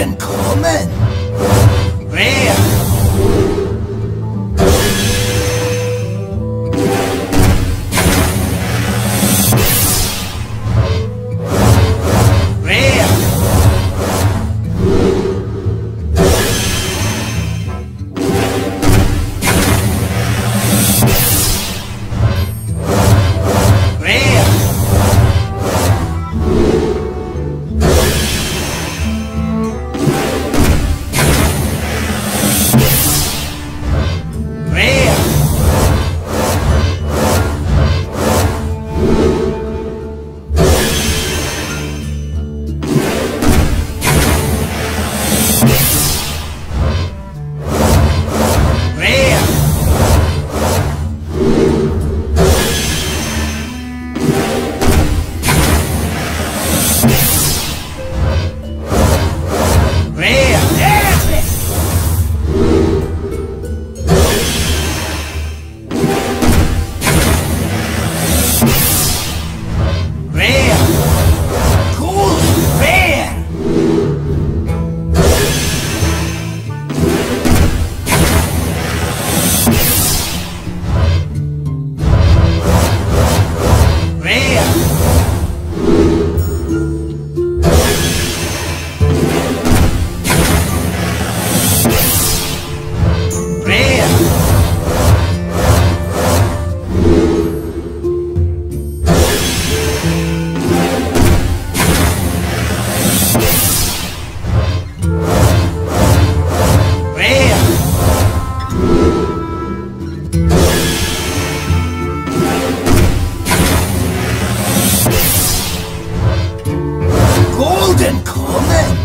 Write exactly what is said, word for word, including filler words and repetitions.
gentlemen. Where? Golden Comet!